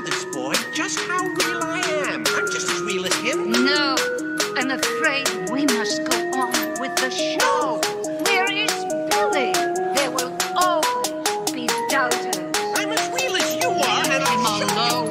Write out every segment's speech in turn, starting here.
show this boy just how real I am. I'm just as real as him. No, I'm afraid we must go on with the show. Where is Billy? There will always be doubters. I'm as real as you are, and I'm alone.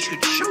Should show